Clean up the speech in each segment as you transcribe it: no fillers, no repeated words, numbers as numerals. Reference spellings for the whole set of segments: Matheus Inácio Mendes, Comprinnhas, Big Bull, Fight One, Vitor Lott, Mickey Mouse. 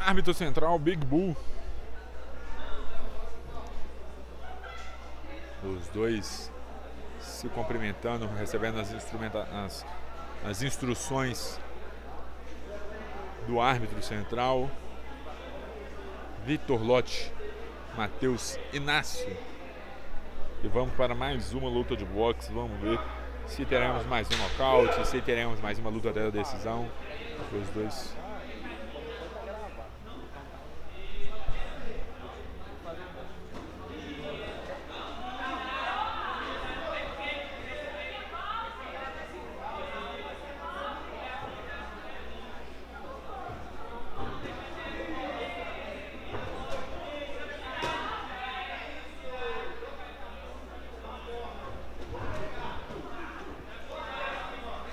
Árbitro central, Big Bull. Os dois se cumprimentando, recebendo as instruções do árbitro central. Vitor Lott, Matheus Inácio. E vamos para mais uma luta de boxe. Vamos ver se teremos mais um nocaute, se teremos mais uma luta até a decisão. Os dois...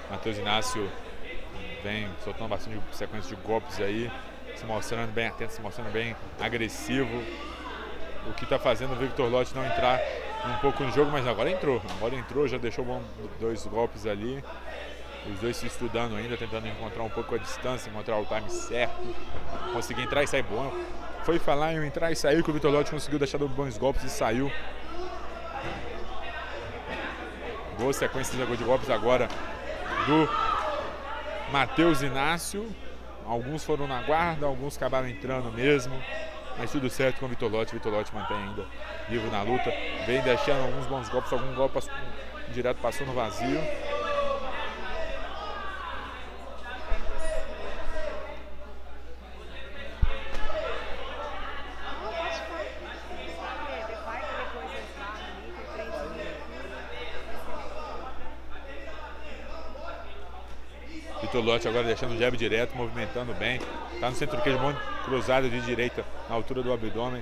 Matheus Inácio vem soltando bastante sequência de golpes aí, se mostrando bem atento, se mostrando bem agressivo. O que está fazendo o Vitor Lott não entrar um pouco no jogo, mas agora entrou, já deixou dois golpes ali. Os dois se estudando ainda, tentando encontrar um pouco a distância, encontrar o time certo, conseguir entrar e sair bom. Foi falar em entrar e sair que o Vitor Lott conseguiu deixar bons golpes e saiu. Boa sequência de golpes agora do Matheus Inácio. Alguns foram na guarda, alguns acabaram entrando mesmo, mas tudo certo com o Vitor Lott. Vitor Lott mantém ainda vivo na luta, vem deixando alguns bons golpes, algum golpe passou, direto passou no vazio. Vitor Lott agora deixando o jab direto, movimentando bem. Tá no centro do queijo, cruzada de direita na altura do abdômen.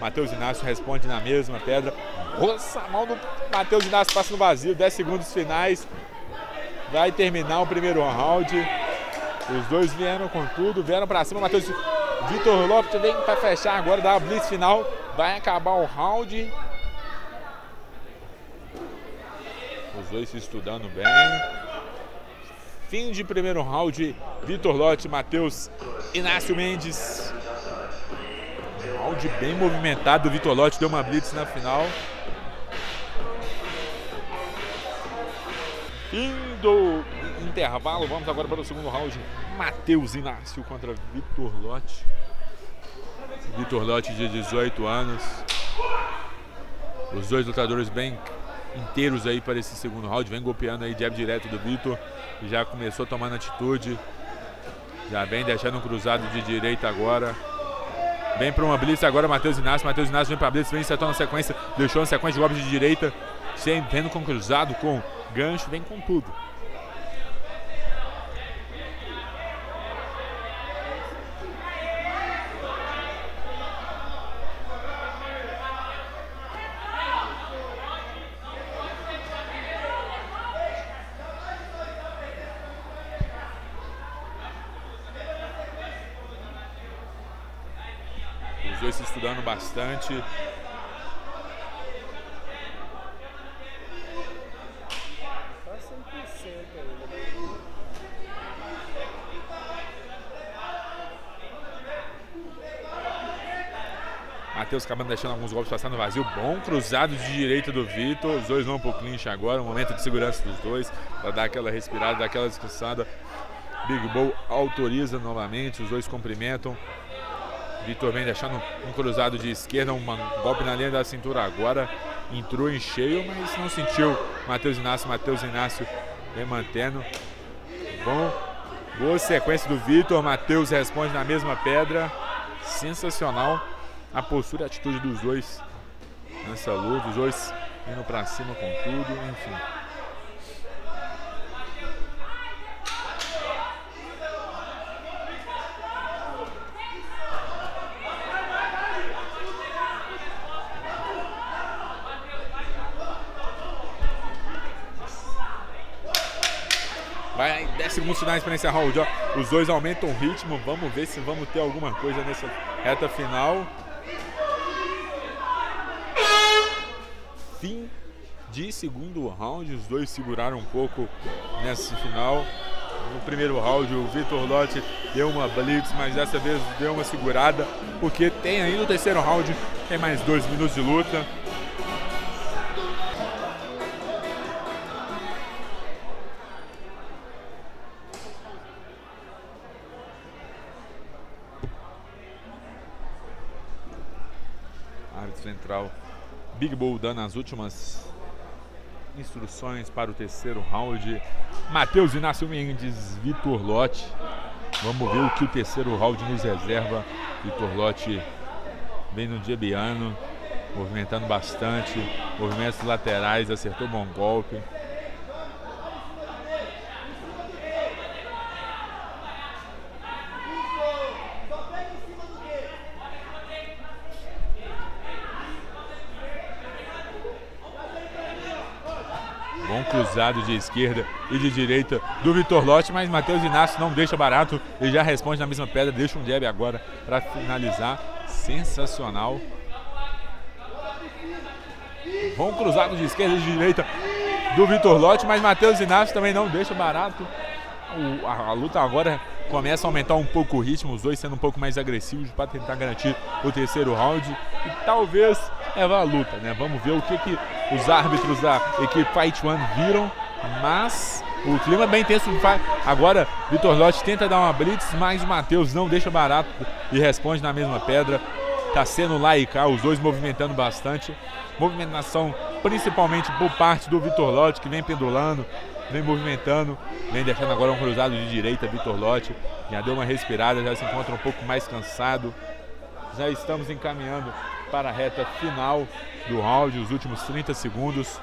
Matheus Inácio responde na mesma pedra. Nossa, a mão do Matheus Inácio passa no vazio. 10 segundos finais. Vai terminar o primeiro round. Os dois vieram com tudo, vieram pra cima. Vitor Lott vem pra fechar agora, dá a blitz final. Vai acabar o round. Os dois se estudando bem. Fim de primeiro round, Vitor Lott, Matheus Inácio Mendes. Um round bem movimentado, o Vitor Lott deu uma blitz na final. Fim do intervalo, vamos agora para o segundo round. Matheus Inácio contra Vitor Lott. Vitor Lott de 18 anos. Os dois lutadores bem inteiros aí para esse segundo round. Vem golpeando aí jab direto do Vitor, já começou tomando atitude, já vem deixando um cruzado de direita agora, vem para uma blitz agora Matheus Inácio vem para a blitz, vem acertando a sequência, deixou uma sequência de golpes de direita, vendo com cruzado, com gancho, vem com tudo. Os dois se estudando bastante. Matheus acabando deixando alguns golpes passar no vazio. Bom cruzado de direita do Vitor. Os dois vão pro clinch agora. Um momento de segurança dos dois, para dar aquela respirada, dar aquela descansada. Big Bull autoriza novamente. Os dois cumprimentam. Vitor vem deixando um cruzado de esquerda, um golpe na linha da cintura agora. Entrou em cheio, mas não sentiu. Matheus Inácio vem mantendo. Bom, boa sequência do Vitor. Matheus responde na mesma pedra. Sensacional a postura e a atitude dos dois nessa luta. Os dois indo pra cima com tudo, enfim. Vai 10 segundos finais para encerrar o jogo. Os dois aumentam o ritmo. Vamos ver se vamos ter alguma coisa nessa reta final. fim de segundo round. Os dois seguraram um pouco nesse final. No primeiro round o Vitor Lott deu uma blitz, mas dessa vez deu uma segurada, porque tem ainda o terceiro round, tem mais 2 minutos de luta. Árbitro central Big Bull dando as últimas instruções para o terceiro round. Matheus Inácio Mendes, Vitor Lott. Vamos ver o que o terceiro round nos reserva. Vitor Lott vem no diebiano, movimentando bastante, movimentos laterais, acertou bom golpe. Bom cruzado de esquerda e de direita do Vitor Lott, mas Matheus Inácio não deixa barato e já responde na mesma pedra, deixa um jab agora para finalizar. Sensacional. Bom cruzado de esquerda e de direita do Vitor Lott, mas Matheus Inácio também não deixa barato. A luta agora começa a aumentar um pouco o ritmo, os dois sendo um pouco mais agressivos para tentar garantir o terceiro round e talvez levar a luta, né? Vamos ver o que os árbitros da equipe Fight One viram, mas o clima é bem tenso. Agora Vitor Lott tenta dar uma blitz, mas o Matheus não deixa barato e responde na mesma pedra. Tá sendo lá e cá, os dois movimentando bastante. Movimentação principalmente por parte do Vitor Lott, que vem pendulando, vem movimentando, vem deixando agora um cruzado de direita. Vitor Lott já deu uma respirada, já se encontra um pouco mais cansado. Já estamos encaminhando para a reta final do round, os últimos 30 segundos.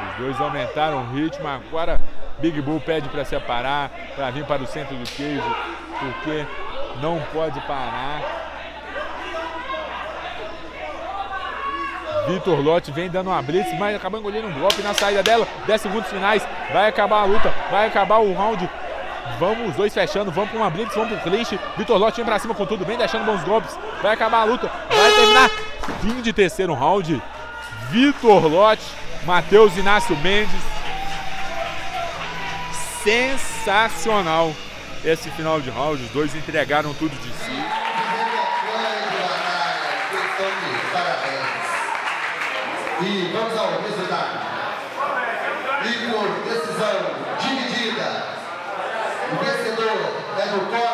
Os dois aumentaram o ritmo, agora Big Bull pede para separar, para vir para o centro do queijo, porque não pode parar. Vitor Lott vem dando uma blitz, mas acaba engolindo um golpe na saída dela. 10 segundos finais, vai acabar a luta, vai acabar o round. Vamos os dois fechando, vamos para uma blitz, vamos para o clinch. Vitor Lott vem para cima com tudo, vem deixando bons golpes. Vai acabar a luta, vai terminar. Fim de terceiro round. Vitor Lott, Matheus Inácio Mendes. Sensacional esse final de round, os dois entregaram tudo de si. E vamos ao resultado. E por decisão dividida, o vencedor é do